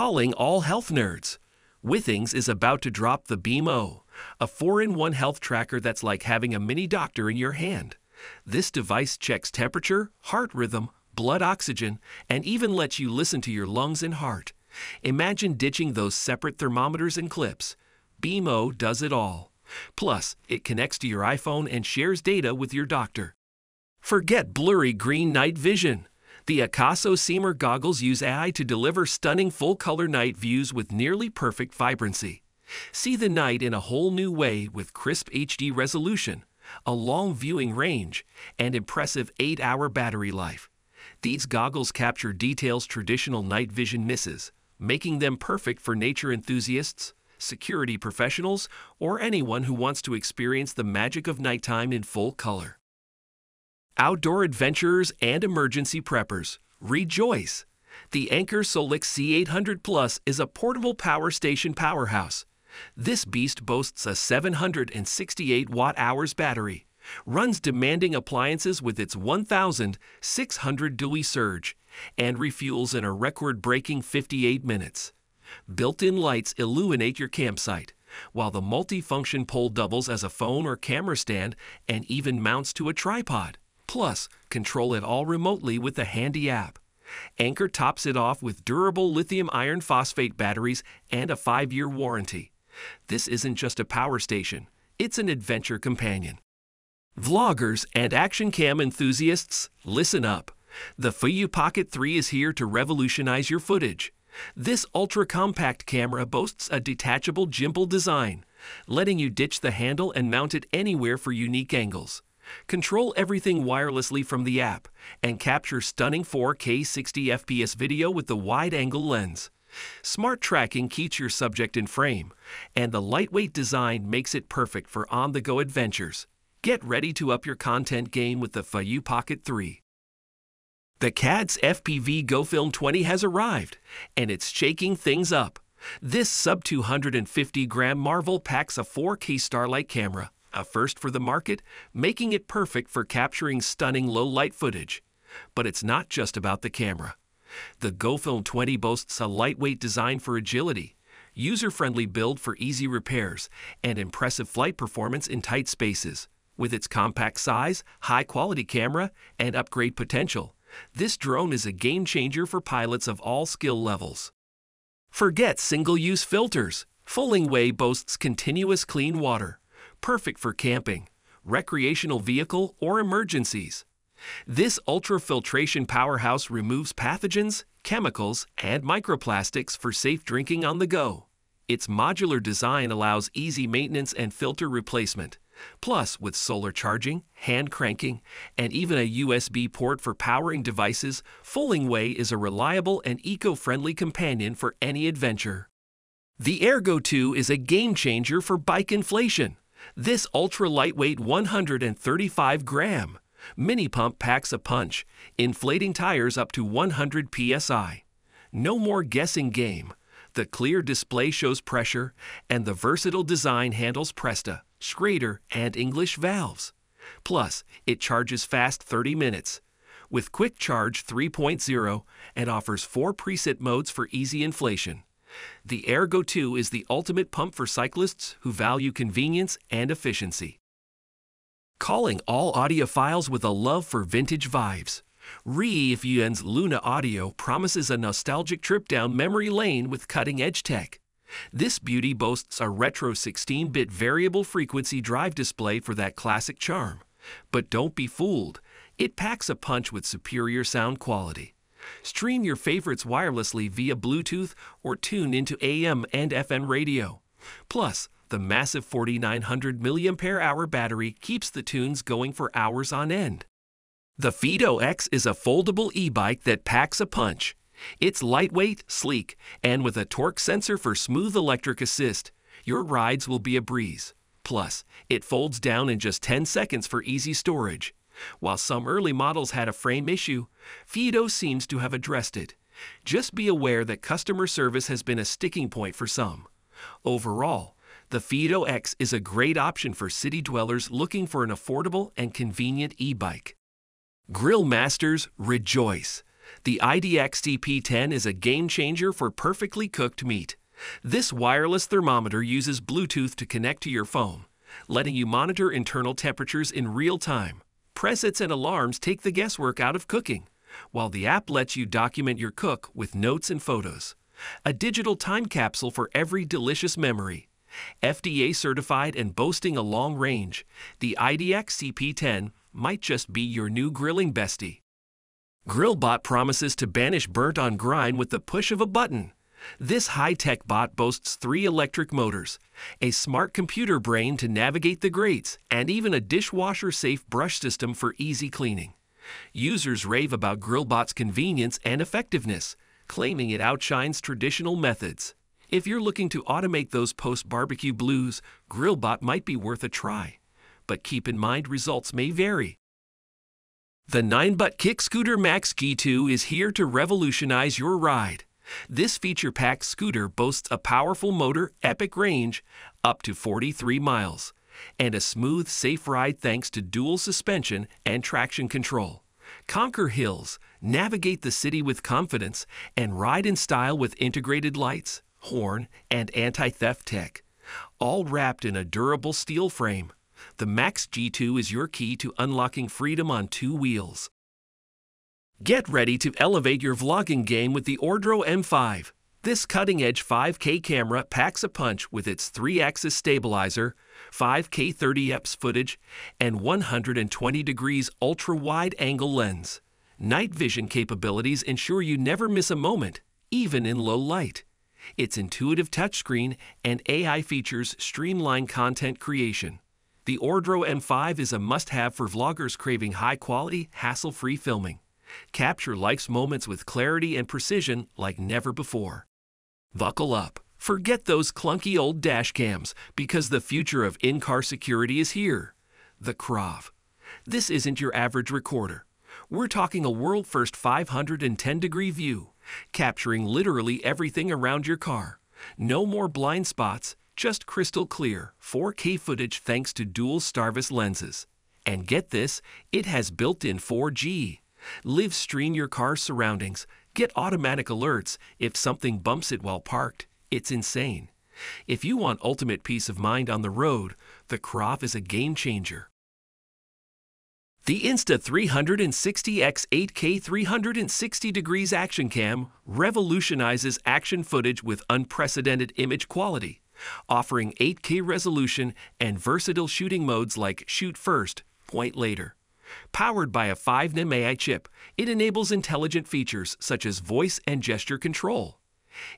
Calling all health nerds. Withings is about to drop the BeamO, a 4-in-1 health tracker that's like having a mini doctor in your hand. This device checks temperature, heart rhythm, blood oxygen, and even lets you listen to your lungs and heart. Imagine ditching those separate thermometers and clips. BeamO does it all. Plus, it connects to your iPhone and shares data with your doctor. Forget blurry green night vision. The Acaso Seamer Goggles use AI to deliver stunning full-color night views with nearly perfect vibrancy. See the night in a whole new way with crisp HD resolution, a long viewing range, and impressive 8-hour battery life. These goggles capture details traditional night vision misses, making them perfect for nature enthusiasts, security professionals, or anyone who wants to experience the magic of nighttime in full color. Outdoor adventurers and emergency preppers, rejoice! The Anker Solix C800 Plus is a portable power station powerhouse. This beast boasts a 768 watt-hours battery, runs demanding appliances with its 1,600 Dewey surge, and refuels in a record-breaking 58 minutes. Built-in lights illuminate your campsite, while the multi-function pole doubles as a phone or camera stand and even mounts to a tripod. Plus, control it all remotely with a handy app. Anker tops it off with durable lithium iron phosphate batteries and a 5-year warranty. This isn't just a power station, it's an adventure companion. Vloggers and action cam enthusiasts, listen up. The Feiyu Pocket 3 is here to revolutionize your footage. This ultra-compact camera boasts a detachable gimbal design, letting you ditch the handle and mount it anywhere for unique angles. Control everything wirelessly from the app and capture stunning 4K 60fps video with the wide-angle lens. Smart tracking keeps your subject in frame, and the lightweight design makes it perfect for on-the-go adventures. Get ready to up your content game with the Feiyu Pocket 3. The CADDXFPV GoFilm 20 has arrived, and it's shaking things up. This sub-250-gram marvel packs a 4K Starlight camera, a first for the market, making it perfect for capturing stunning low-light footage. But it's not just about the camera. The GoFilm 20 boasts a lightweight design for agility, user-friendly build for easy repairs, and impressive flight performance in tight spaces. With its compact size, high-quality camera, and upgrade potential, this drone is a game-changer for pilots of all skill levels. Forget single-use filters. Fulling Way boasts continuous clean water, perfect for camping, recreational vehicle, or emergencies. This ultra-filtration powerhouse removes pathogens, chemicals, and microplastics for safe drinking on the go. Its modular design allows easy maintenance and filter replacement. Plus, with solar charging, hand cranking, and even a USB port for powering devices, Fulling Way is a reliable and eco-friendly companion for any adventure. The AirGo 2 is a game-changer for bike inflation. This ultra-lightweight 135-gram mini pump packs a punch, inflating tires up to 100 psi. No more guessing game. The clear display shows pressure, and the versatile design handles Presta, Schrader, and English valves. Plus, it charges fast 30 minutes, with Quick Charge 3.0, and offers 4 preset modes for easy inflation. The AirGo 2 is the ultimate pump for cyclists who value convenience and efficiency. Calling all audiophiles with a love for vintage vibes. Rifyuan's Luna Audio promises a nostalgic trip down memory lane with cutting-edge tech. This beauty boasts a retro 16-bit variable frequency drive display for that classic charm. But don't be fooled, it packs a punch with superior sound quality. Stream your favorites wirelessly via Bluetooth or tune into AM and FM radio. Plus, the massive 4900 mAh battery keeps the tunes going for hours on end. The Fiido X is a foldable e-bike that packs a punch. It's lightweight, sleek, and with a torque sensor for smooth electric assist, your rides will be a breeze. Plus, it folds down in just 10 seconds for easy storage. While some early models had a frame issue, Fiido seems to have addressed it. Just be aware that customer service has been a sticking point for some. Overall, the Fiido X is a great option for city dwellers looking for an affordable and convenient e-bike. Grill masters, rejoice! The IDIAG CP10 is a game-changer for perfectly cooked meat. This wireless thermometer uses Bluetooth to connect to your phone, letting you monitor internal temperatures in real time. Presets and alarms take the guesswork out of cooking, while the app lets you document your cook with notes and photos. A digital time capsule for every delicious memory. FDA certified and boasting a long range, the IDIAG CP10 might just be your new grilling bestie. GrillBot promises to banish burnt-on grime with the push of a button. This high-tech bot boasts 3 electric motors, a smart computer brain to navigate the grates, and even a dishwasher-safe brush system for easy cleaning. Users rave about GrillBot's convenience and effectiveness, claiming it outshines traditional methods. If you're looking to automate those post-barbecue blues, GrillBot might be worth a try. But keep in mind, results may vary. The Ninebot KickScooter Max G2 is here to revolutionize your ride. This feature-packed scooter boasts a powerful motor, epic range, up to 43 miles, and a smooth, safe ride thanks to dual suspension and traction control. Conquer hills, navigate the city with confidence, and ride in style with integrated lights, horn, and anti-theft tech, all wrapped in a durable steel frame. The Max G2 is your key to unlocking freedom on 2 wheels. Get ready to elevate your vlogging game with the Ordro M5. This cutting-edge 5K camera packs a punch with its 3-axis stabilizer, 5K 30fps footage, and 120 degrees ultra-wide-angle lens. Night vision capabilities ensure you never miss a moment, even in low light. Its intuitive touchscreen and AI features streamline content creation. The Ordro M5 is a must-have for vloggers craving high-quality, hassle-free filming. Capture life's moments with clarity and precision like never before. Buckle up. Forget those clunky old dash cams, because the future of in-car security is here. The QROV. This isn't your average recorder. We're talking a world-first 510-degree view, capturing literally everything around your car. No more blind spots, just crystal clear 4K footage thanks to dual Starvis lenses. And get this, it has built-in 4G. Live stream your car's surroundings, get automatic alerts if something bumps it while parked. It's insane. If you want ultimate peace of mind on the road, the QROV is a game changer. The Insta360 X8K 360 Degrees Action Cam revolutionizes action footage with unprecedented image quality, offering 8K resolution and versatile shooting modes like shoot first, point later. Powered by a 5nm AI chip, it enables intelligent features such as voice and gesture control.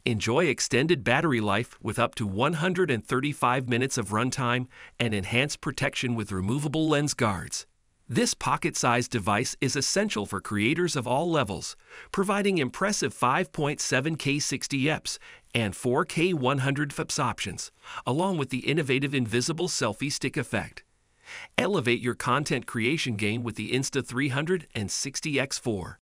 Enjoy extended battery life with up to 135 minutes of runtime and enhanced protection with removable lens guards. This pocket-sized device is essential for creators of all levels, providing impressive 5.7K 60fps and 4K 100fps options, along with the innovative invisible selfie stick effect. Elevate your content creation game with the Insta360 X4.